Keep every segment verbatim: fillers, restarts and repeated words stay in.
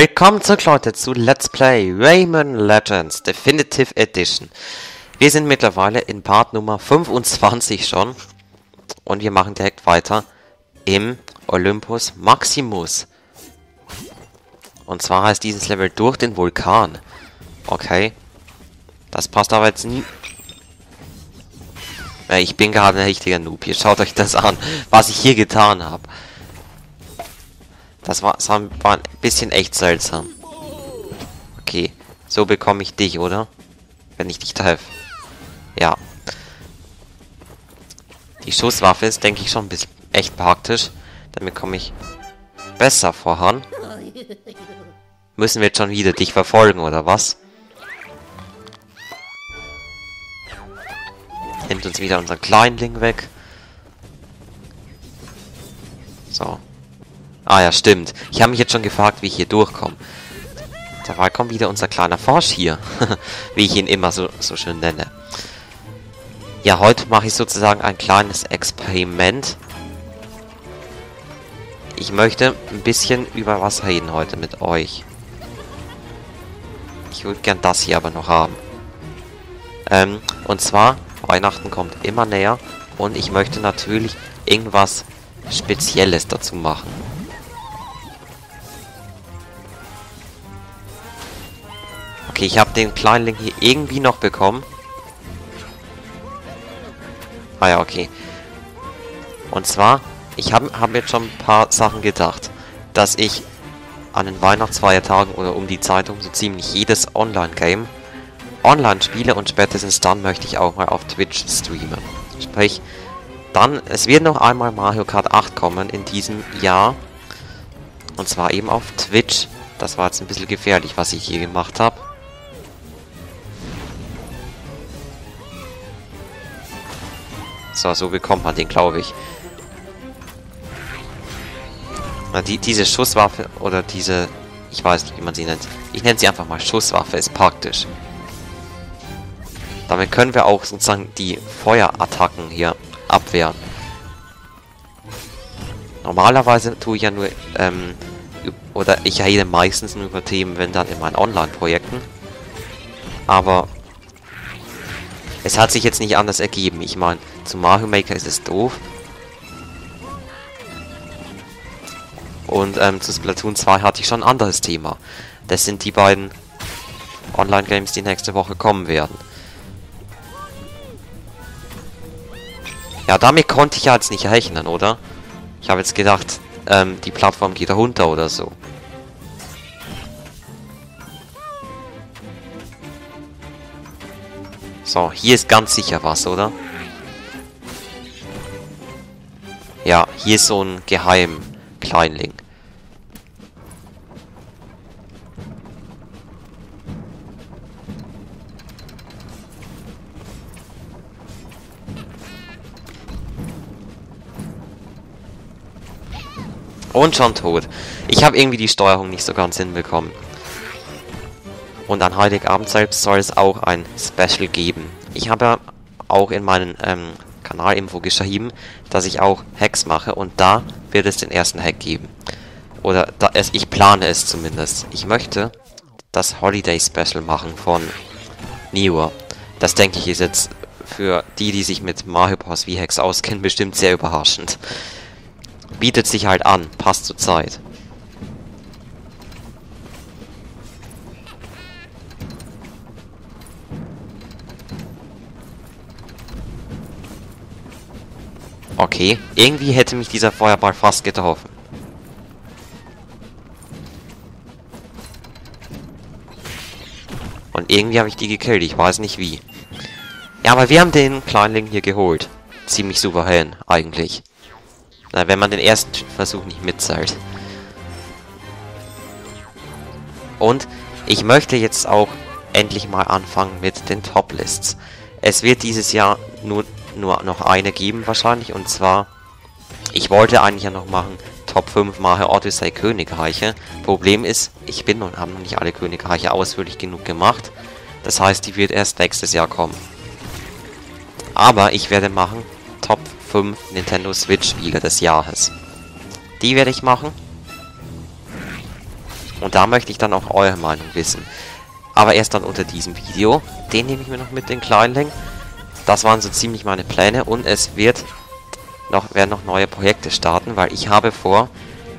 Willkommen zurück, Leute, zu Let's Play Rayman Legends Definitive Edition. Wir sind mittlerweile in Part Nummer fünfundzwanzig schon und wir machen direkt weiter im Olympus Maximus. Und zwar heißt dieses Level durch den Vulkan. Okay, das passt aber jetzt nie. Ich bin gerade ein richtiger Noob hier, schaut euch das an, was ich hier getan habe. Das war, das war ein bisschen echt seltsam. Okay, so bekomme ich dich, oder? Wenn ich dich treffe. Ja. Die Schusswaffe ist, denke ich, schon ein bisschen echt praktisch. Damit komme ich besser voran. Müssen wir jetzt schon wieder dich verfolgen, oder was? Nimmt uns wieder unseren Kleinling weg. So. Ah ja, stimmt. Ich habe mich jetzt schon gefragt, wie ich hier durchkomme. Dabei kommt wieder unser kleiner Forsch hier. Wie ich ihn immer so, so schön nenne. Ja, heute mache ich sozusagen ein kleines Experiment. Ich möchte ein bisschen über was reden heute mit euch. Ich würde gern das hier aber noch haben. Ähm, und zwar, Weihnachten kommt immer näher. Und ich möchte natürlich irgendwas Spezielles dazu machen. Okay, ich habe den Kleinling hier irgendwie noch bekommen. Ah ja, okay. Und zwar, ich habe hab jetzt schon ein paar Sachen gedacht, dass ich an den Weihnachtsfeiertagen oder um die Zeit um so ziemlich jedes Online-Game online spiele und spätestens dann möchte ich auch mal auf Twitch streamen. Sprich, dann, es wird noch einmal Mario Kart acht kommen in diesem Jahr. Und zwar eben auf Twitch. Das war jetzt ein bisschen gefährlich, was ich hier gemacht habe. So, so bekommt man den, glaube ich. Na, die, diese Schusswaffe oder diese... Ich weiß nicht, wie man sie nennt. Ich nenne sie einfach mal Schusswaffe, ist praktisch. Damit können wir auch sozusagen die Feuerattacken hier abwehren. Normalerweise tue ich ja nur... Ähm, oder ich rede meistens nur über Themen, wenn dann in meinen Online-Projekten. Aber... Es hat sich jetzt nicht anders ergeben. Ich meine, zu Mario Maker ist es doof. Und ähm, zu Splatoon zwei hatte ich schon ein anderes Thema. Das sind die beiden Online-Games, die nächste Woche kommen werden. Ja, damit konnte ich ja jetzt nicht rechnen, oder? Ich habe jetzt gedacht, ähm, die Plattform geht runter oder so. So, hier ist ganz sicher was, oder? Ja, hier ist so ein Geheim-Kleinling. Und schon tot. Ich habe irgendwie die Steuerung nicht so ganz hinbekommen. Und an Heiligabend selbst soll es auch ein Special geben. Ich habe ja auch in meinen ähm, Kanalinfo geschrieben, dass ich auch Hacks mache und da wird es den ersten Hack geben. Oder da es, ich plane es zumindest. Ich möchte das Holiday Special machen von Nioh. Das denke ich ist jetzt für die, die sich mit Mario Bros. Wii Hacks auskennen, bestimmt sehr überraschend. Bietet sich halt an, passt zur Zeit. Okay, irgendwie hätte mich dieser Feuerball fast getroffen. Und irgendwie habe ich die gekillt, ich weiß nicht wie. Ja, aber wir haben den Kleinling hier geholt. Ziemlich souverän, eigentlich. Na, wenn man den ersten Versuch nicht mitzahlt. Und ich möchte jetzt auch endlich mal anfangen mit den Top-Lists. Es wird dieses Jahr nur... nur noch eine geben wahrscheinlich, und zwar, ich wollte eigentlich ja noch machen Top fünf Mario Odyssey Königreiche. Problem ist, ich bin und habe noch nicht alle Königreiche ausführlich genug gemacht. Das heißt, die wird erst nächstes Jahr kommen. Aber ich werde machen Top fünf Nintendo Switch Spiele des Jahres. Die werde ich machen. Und da möchte ich dann auch eure Meinung wissen. Aber erst dann unter diesem Video. Den nehme ich mir noch mit, den Kleinling. Das waren so ziemlich meine Pläne. Und es wird noch, werden noch neue Projekte starten, weil ich habe vor,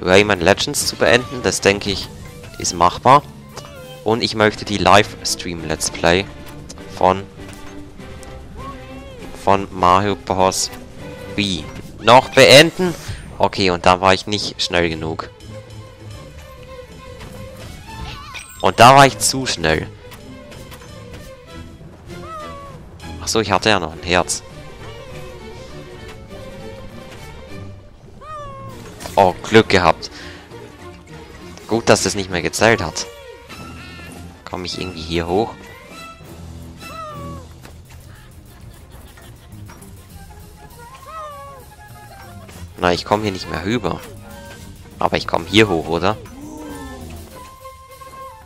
Rayman Legends zu beenden. Das denke ich, ist machbar. Und ich möchte die Livestream-Let's Play von, von Mario Bros. Wii noch beenden. Okay, und da war ich nicht schnell genug. Und da war ich zu schnell. Achso, ich hatte ja noch ein Herz. Oh, Glück gehabt. Gut, dass das nicht mehr gezählt hat. Komme ich irgendwie hier hoch? Na, ich komme hier nicht mehr rüber. Aber ich komme hier hoch, oder?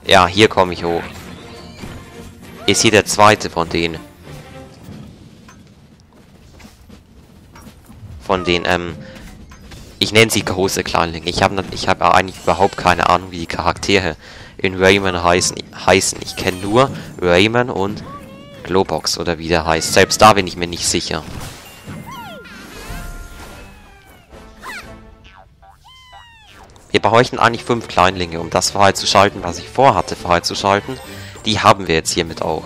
Ja, hier komme ich hoch. Ist hier der zweite von denen. Von den, ähm... Ich nenne sie große Kleinlinge. Ich habe ich hab eigentlich überhaupt keine Ahnung, wie die Charaktere in Rayman heißen. heißen. Ich kenne nur Rayman und Globox, oder wie der heißt. Selbst da bin ich mir nicht sicher. Wir bräuchten eigentlich fünf Kleinlinge, um das freizuschalten, was ich vorhatte freizuschalten. Die haben wir jetzt hiermit auch.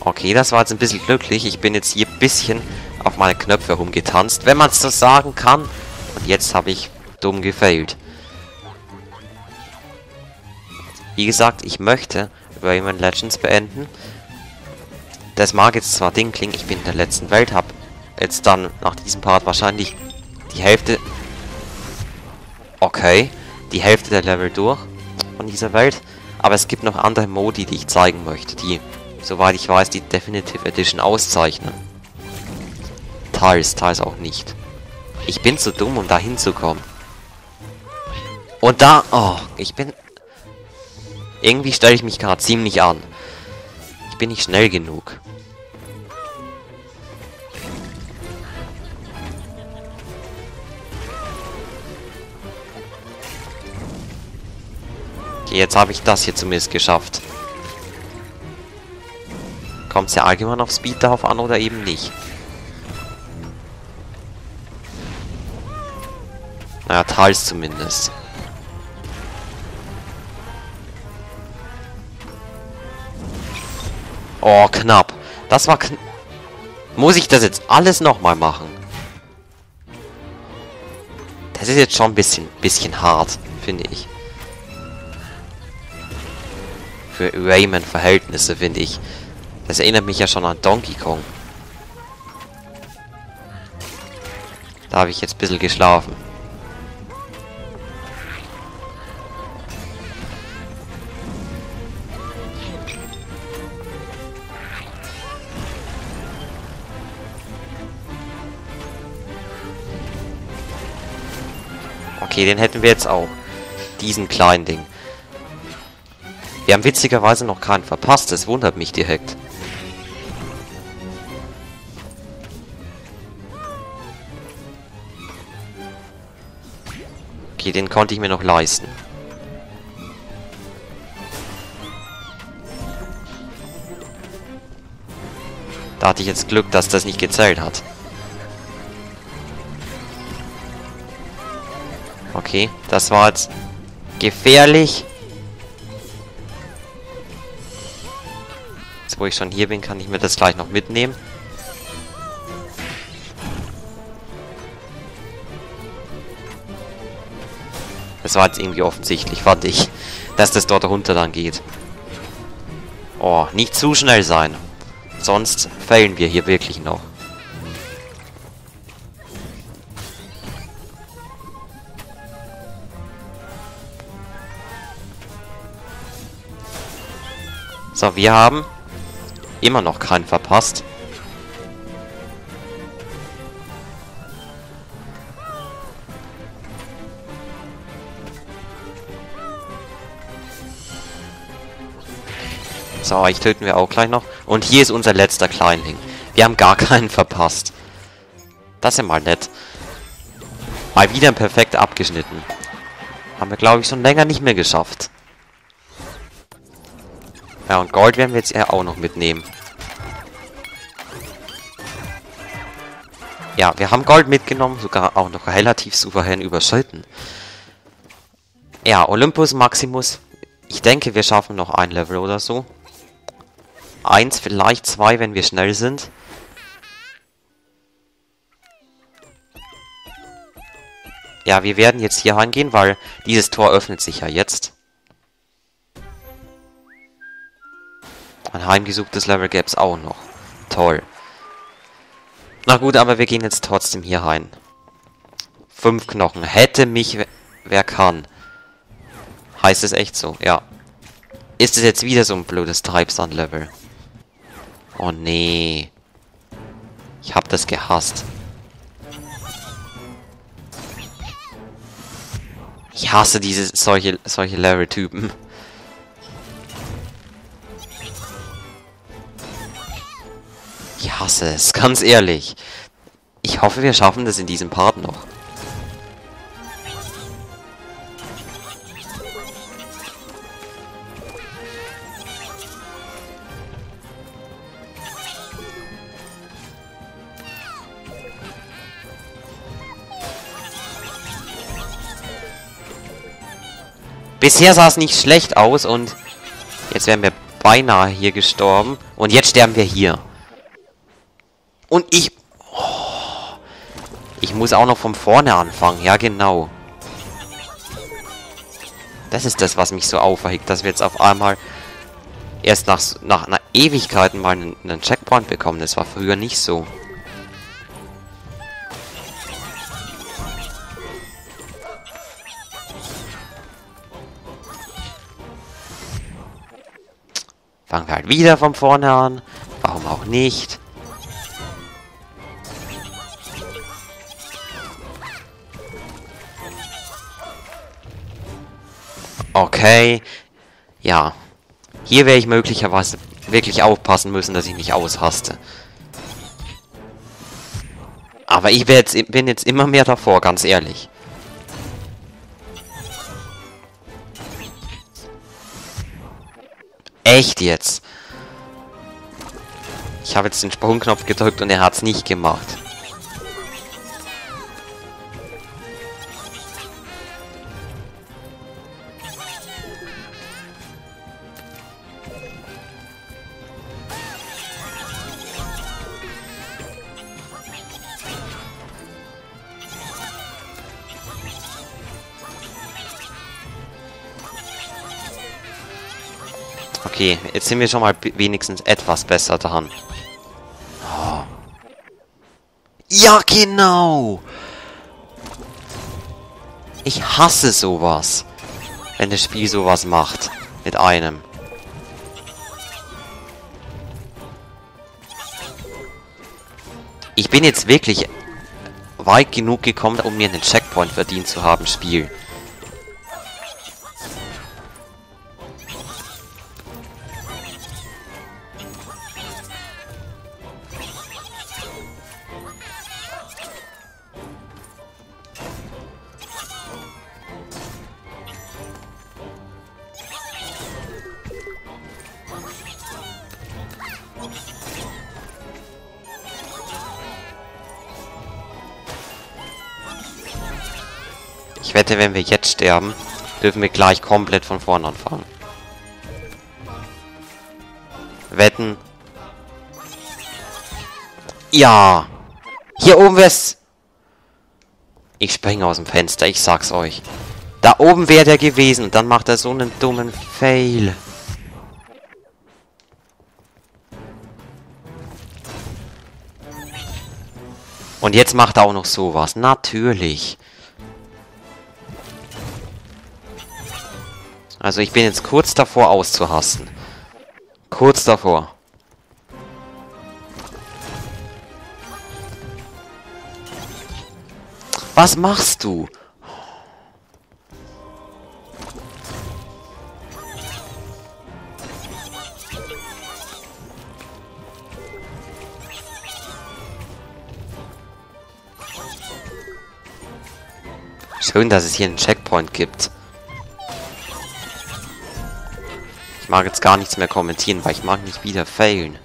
Okay, das war jetzt ein bisschen glücklich. Ich bin jetzt hier ein bisschen auf meine Knöpfe rumgetanzt, wenn man es so sagen kann. Und jetzt habe ich dumm gefailt. Wie gesagt, ich möchte Rayman Legends beenden. Das mag jetzt zwar Ding klingen, ich bin in der letzten Welt, habe jetzt dann nach diesem Part wahrscheinlich die Hälfte... Okay. Die Hälfte der Level durch von dieser Welt. Aber es gibt noch andere Modi, die ich zeigen möchte, die, soweit ich weiß, die Definitive Edition auszeichnen. Teils, teils auch nicht. Ich bin zu dumm, um da hinzukommen. Und da... Oh, ich bin... Irgendwie stelle ich mich gerade ziemlich an. Ich bin nicht schnell genug. Jetzt habe ich das hier zumindest geschafft. Kommt es ja allgemein auf Speed darauf an oder eben nicht? Naja, teils zumindest. Oh, knapp. Das war kn... Muss ich das jetzt alles nochmal machen? Das ist jetzt schon ein bisschen, bisschen hart, finde ich. Für Rayman-Verhältnisse, finde ich. Das erinnert mich ja schon an Donkey Kong. Da habe ich jetzt ein bisschen geschlafen. Okay, den hätten wir jetzt auch. Diesen kleinen Ding. Wir haben witzigerweise noch keinen verpasst, das wundert mich direkt. Okay, den konnte ich mir noch leisten. Da hatte ich jetzt Glück, dass das nicht gezählt hat. Okay, das war jetzt gefährlich. Wo ich schon hier bin, kann ich mir das gleich noch mitnehmen. Das war jetzt irgendwie offensichtlich, fand ich, dass das dort runter dann geht. Oh, nicht zu schnell sein. Sonst fällen wir hier wirklich noch. So, wir haben immer noch keinen verpasst. So, ich töten wir auch gleich noch. Und hier ist unser letzter Kleinling. Wir haben gar keinen verpasst. Das ist ja mal nett. Mal wieder perfekt abgeschnitten. Haben wir, glaube ich, schon länger nicht mehr geschafft. Ja, und Gold werden wir jetzt eher auch noch mitnehmen. Ja, wir haben Gold mitgenommen, sogar auch noch relativ souverän überschritten. Ja, Olympus Maximus. Ich denke, wir schaffen noch ein Level oder so. Eins, vielleicht zwei, wenn wir schnell sind. Ja, wir werden jetzt hier reingehen, weil dieses Tor öffnet sich ja jetzt. Ein heimgesuchtes Level gäbe es auch noch. Toll. Na gut, aber wir gehen jetzt trotzdem hier rein. Fünf Knochen. Hätte mich wer kann. Heißt es echt so? Ja. Ist es jetzt wieder so ein blödes Treibsand-Level? Oh nee. Ich hab das gehasst. Ich hasse diese solche, solche Level-Typen. Ich hasse es, ganz ehrlich. Ich hoffe, wir schaffen das in diesem Part noch. Bisher sah es nicht schlecht aus und jetzt wären wir beinahe hier gestorben. Und jetzt sterben wir hier. Und ich... Oh, ich muss auch noch von vorne anfangen. Ja, genau. Das ist das, was mich so aufregt, dass wir jetzt auf einmal erst nach, nach einer Ewigkeit mal einen, einen Checkpoint bekommen. Das war früher nicht so. Fangen wir halt wieder von vorne an. Warum auch nicht? Okay. Ja. Hier wäre ich möglicherweise wirklich aufpassen müssen, dass ich nicht aushaste. Aber ich bin jetzt, bin jetzt immer mehr davor, ganz ehrlich. Echt jetzt? Ich habe jetzt den Sprungknopf gedrückt und er hat es nicht gemacht. Okay, jetzt sind wir schon mal wenigstens etwas besser dran. Oh. Ja, genau! Ich hasse sowas, wenn das Spiel sowas macht. Mit einem. Ich bin jetzt wirklich weit genug gekommen, um mir einen Checkpoint verdient zu haben, Spiel. Ich wette, wenn wir jetzt sterben, dürfen wir gleich komplett von vorne anfangen. Wetten. Ja. Hier oben wär's... Ich springe aus dem Fenster, ich sag's euch. Da oben wäre der gewesen und dann macht er so einen dummen Fail. Und jetzt macht er auch noch sowas. Natürlich. Also ich bin jetzt kurz davor auszuhasten. Kurz davor. Was machst du? Schön, dass es hier einen Checkpoint gibt. Ich mag jetzt gar nichts mehr kommentieren, weil ich mag nicht wieder failen.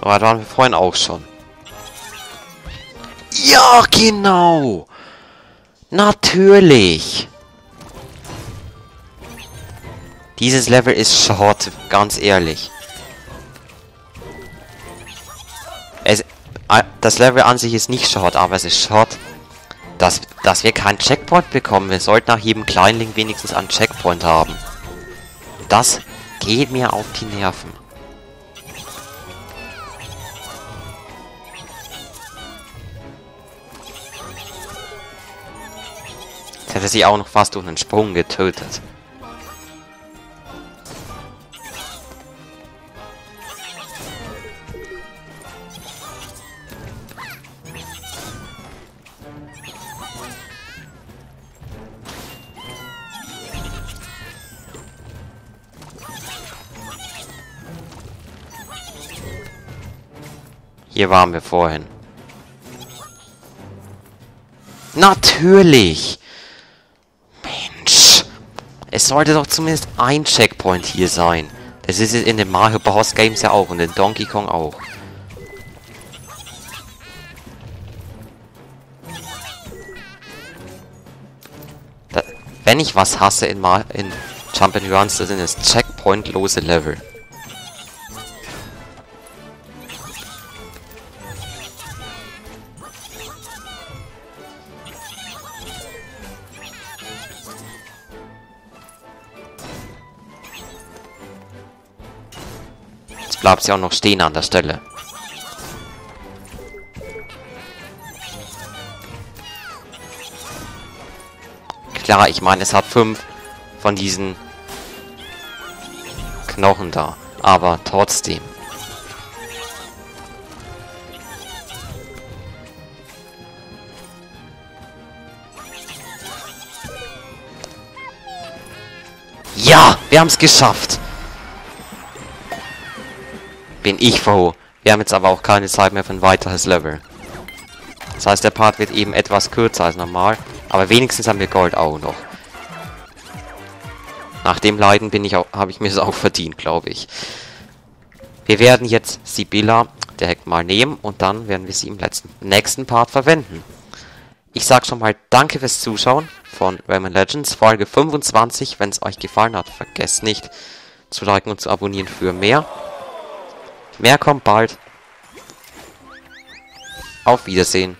Aber da waren wir vorhin auch schon. Ja, genau. Natürlich. Dieses Level ist Schrott, ganz ehrlich. Es, das Level an sich ist nicht Schrott, aber es ist Schrott, dass, dass wir keinen Checkpoint bekommen. Wir sollten nach jedem Kleinling wenigstens einen Checkpoint haben. Das geht mir auf die Nerven. Hätte sie auch noch fast durch einen Sprung getötet. Hier waren wir vorhin. Natürlich! Es sollte doch zumindest ein Checkpoint hier sein. Das ist es in den Mario Bros. Games ja auch und in Donkey Kong auch. Da, wenn ich was hasse in, Ma in Jump'n'Runs, das sind es checkpointlose Level. Bleibt sie auch noch stehen an der Stelle. Klar, ich meine, es hat fünf von diesen Knochen da, aber trotzdem. Ja, wir haben es geschafft. Bin ich froh. Wir haben jetzt aber auch keine Zeit mehr für ein weiteres Level. Das heißt, der Part wird eben etwas kürzer als normal. Aber wenigstens haben wir Gold auch noch. Nach dem Leiden bin ich auch, habe ich mir es auch verdient, glaube ich. Wir werden jetzt Sibylla direkt mal nehmen und dann werden wir sie im letzten, nächsten Part verwenden. Ich sage schon mal danke fürs Zuschauen von Rayman Legends Folge fünfundzwanzig. Wenn es euch gefallen hat, vergesst nicht zu liken und zu abonnieren für mehr. Mehr kommt bald. Auf Wiedersehen.